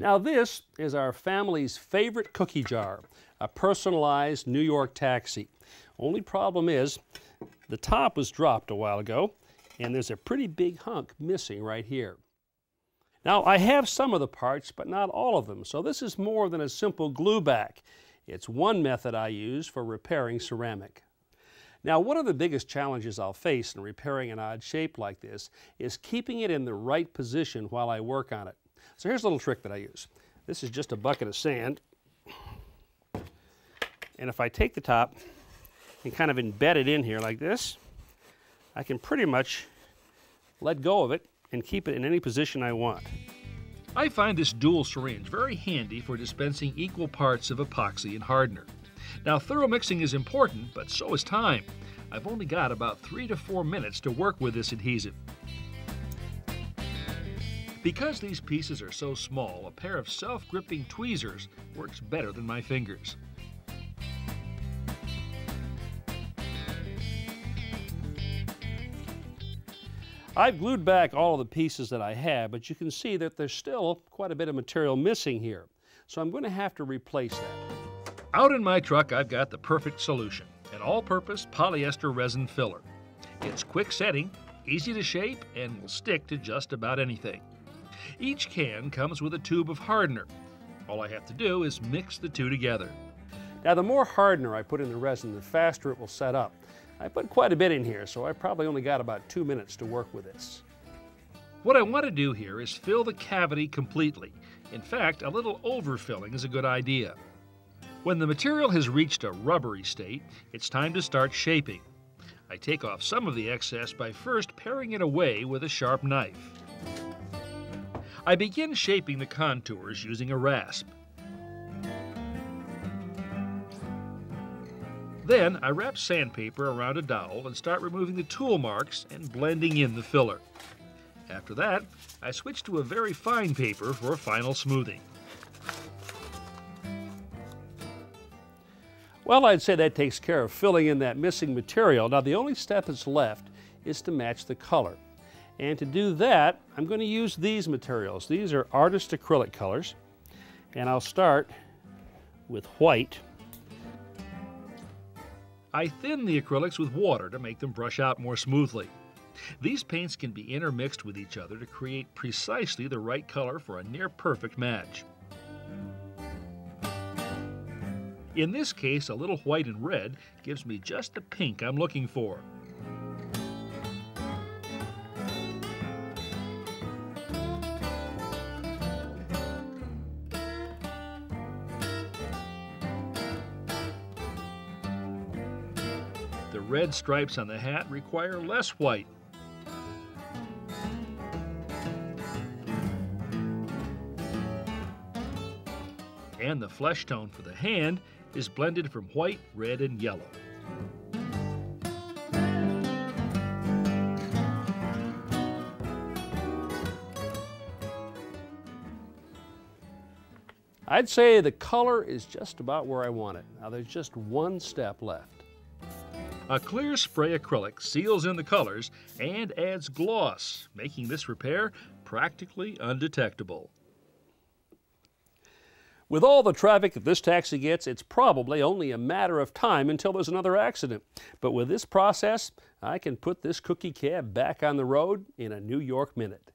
Now this is our family's favorite cookie jar, a personalized New York taxi. Only problem is the top was dropped a while ago, and there's a pretty big hunk missing right here. Now I have some of the parts, but not all of them, so this is more than a simple glue back. It's one method I use for repairing ceramic. Now one of the biggest challenges I'll face in repairing an odd shape like this is keeping it in the right position while I work on it. So here's a little trick that I use. This is just a bucket of sand, and if I take the top and kind of embed it in here like this, I can pretty much let go of it and keep it in any position I want. I find this dual syringe very handy for dispensing equal parts of epoxy and hardener. Now, thorough mixing is important, but so is time. I've only got about 3 to 4 minutes to work with this adhesive. Because these pieces are so small, a pair of self-gripping tweezers works better than my fingers. I've glued back all of the pieces that I had, but you can see that there's still quite a bit of material missing here. So I'm going to have to replace that. Out in my truck, I've got the perfect solution, an all-purpose polyester resin filler. It's quick setting, easy to shape, and will stick to just about anything. Each can comes with a tube of hardener. All I have to do is mix the two together. Now, the more hardener I put in the resin, the faster it will set up. I put quite a bit in here, so I probably only got about 2 minutes to work with this. What I want to do here is fill the cavity completely. In fact, a little overfilling is a good idea. When the material has reached a rubbery state, it's time to start shaping. I take off some of the excess by first paring it away with a sharp knife. I begin shaping the contours using a rasp. Then I wrap sandpaper around a dowel and start removing the tool marks and blending in the filler. After that, I switch to a very fine paper for a final smoothing. Well, I'd say that takes care of filling in that missing material. Now, the only step that's left is to match the color. And to do that, I'm going to use these materials. These are artist acrylic colors, and I'll start with white. I thin the acrylics with water to make them brush out more smoothly. These paints can be intermixed with each other to create precisely the right color for a near-perfect match. In this case, a little white and red gives me just the pink I'm looking for. The red stripes on the hat require less white. And the flesh tone for the hand is blended from white, red, and yellow. I'd say the color is just about where I want it. Now there's just one step left. A clear spray acrylic seals in the colors and adds gloss, making this repair practically undetectable. With all the traffic that this taxi gets, it's probably only a matter of time until there's another accident. But with this process, I can put this cookie cab back on the road in a New York minute.